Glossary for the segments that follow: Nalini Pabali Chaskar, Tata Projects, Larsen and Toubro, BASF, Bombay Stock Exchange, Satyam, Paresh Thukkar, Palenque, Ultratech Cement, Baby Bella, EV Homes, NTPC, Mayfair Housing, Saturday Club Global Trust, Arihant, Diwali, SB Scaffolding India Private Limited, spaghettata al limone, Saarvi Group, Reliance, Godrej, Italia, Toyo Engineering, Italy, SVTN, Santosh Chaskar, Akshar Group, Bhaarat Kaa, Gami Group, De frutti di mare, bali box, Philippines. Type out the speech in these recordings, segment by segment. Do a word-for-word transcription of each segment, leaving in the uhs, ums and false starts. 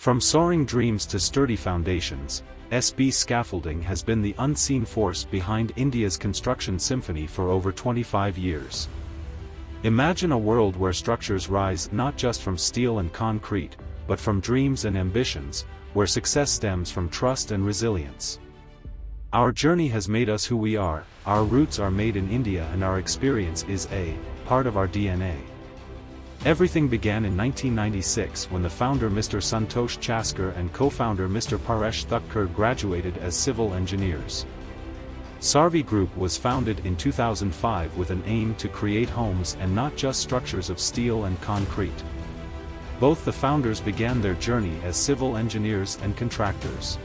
From soaring dreams to sturdy foundations, S B Scaffolding has been the unseen force behind India's construction symphony for over twenty-five years. Imagine a world where structures rise not just from steel and concrete, but from dreams and ambitions, where success stems from trust and resilience. Our journey has made us who we are, our roots are made in India, and our experience is a part of our D N A. Everything began in nineteen ninety-six when the founder Mister Santosh Chaskar and co-founder Mister Paresh Thukkar graduated as civil engineers. Saarvi Group was founded in two thousand five with an aim to create homes and not just structures of steel and concrete. Both the founders began their journey as civil engineers and contractors.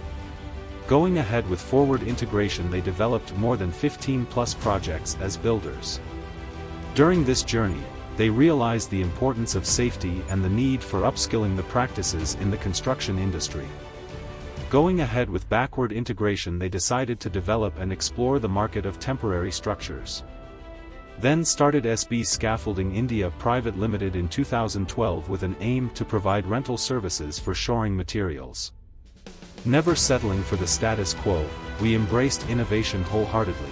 Going ahead with forward integration, they developed more than fifteen plus projects as builders. During this journey, they realized the importance of safety and the need for upskilling the practices in the construction industry. Going ahead with backward integration, they decided to develop and explore the market of temporary structures. Then started S B Scaffolding India Private Limited in two thousand twelve with an aim to provide rental services for shoring materials. Never settling for the status quo, we embraced innovation wholeheartedly.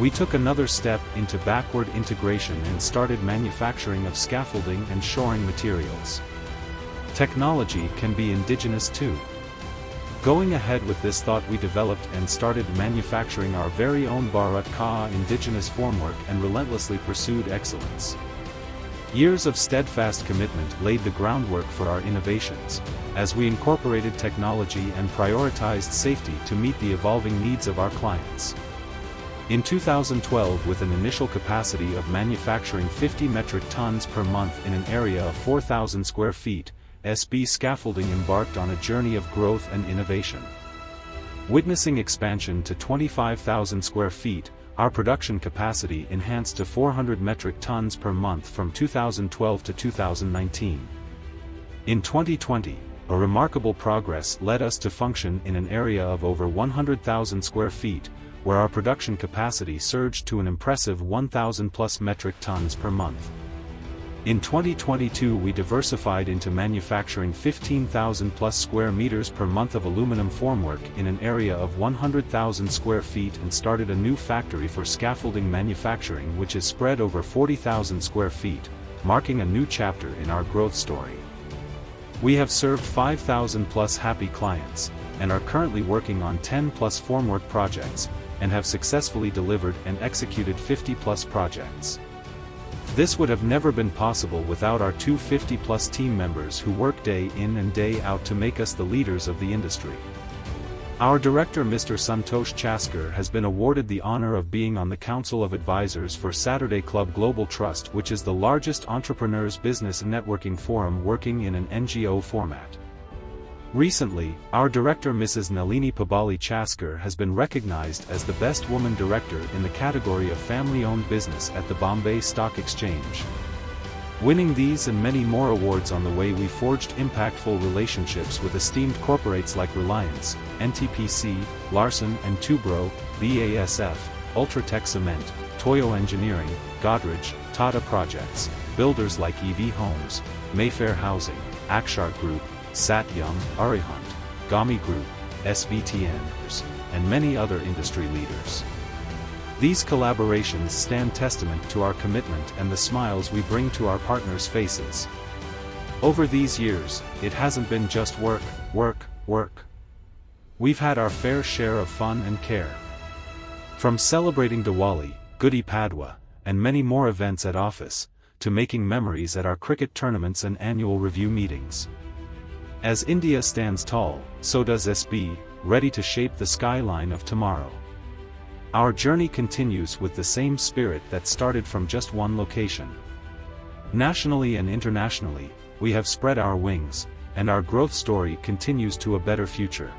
We took another step into backward integration and started manufacturing of scaffolding and shoring materials. Technology can be indigenous too. Going ahead with this thought, we developed and started manufacturing our very own Bhaarat Kaa indigenous formwork and relentlessly pursued excellence. Years of steadfast commitment laid the groundwork for our innovations, as we incorporated technology and prioritized safety to meet the evolving needs of our clients. In two thousand twelve, with an initial capacity of manufacturing fifty metric tons per month in an area of four thousand square feet, S B Scaffolding embarked on a journey of growth and innovation. Witnessing expansion to twenty-five thousand square feet, our production capacity enhanced to four hundred metric tons per month from two thousand twelve to two thousand nineteen. In twenty twenty, a remarkable progress led us to function in an area of over one hundred thousand square feet, where our production capacity surged to an impressive one thousand plus metric tons per month. In twenty twenty-two, we diversified into manufacturing fifteen thousand plus square meters per month of aluminum formwork in an area of one hundred thousand square feet and started a new factory for scaffolding manufacturing, which is spread over forty thousand square feet, marking a new chapter in our growth story. We have served five thousand plus happy clients, and are currently working on ten plus formwork projects, and have successfully delivered and executed fifty plus projects. This would have never been possible without our two hundred fifty plus team members who work day in and day out to make us the leaders of the industry. Our director Mister Santosh Chaskar has been awarded the honor of being on the Council of Advisors for Saturday Club Global Trust, which is the largest entrepreneurs business networking forum working in an N G O format. Recently, our director Missus Nalini Pabali Chaskar has been recognized as the best woman director in the category of family-owned business at the Bombay Stock Exchange. Winning these and many more awards on the way, we forged impactful relationships with esteemed corporates like Reliance, N T P C, Larsen and Toubro, B A S F, Ultratech Cement, Toyo Engineering, Godrej, Tata Projects, builders like E V Homes, Mayfair Housing, Akshar Group, Satyam, Arihant, Gami Group, S V T N, and many other industry leaders. These collaborations stand testament to our commitment and the smiles we bring to our partners' faces. Over these years, it hasn't been just work, work, work. We've had our fair share of fun and care. From celebrating Diwali, Gudi Padwa, and many more events at office, to making memories at our cricket tournaments and annual review meetings. As India stands tall, so does S B, ready to shape the skyline of tomorrow. Our journey continues with the same spirit that started from just one location. Nationally and internationally, we have spread our wings, and our growth story continues to a better future.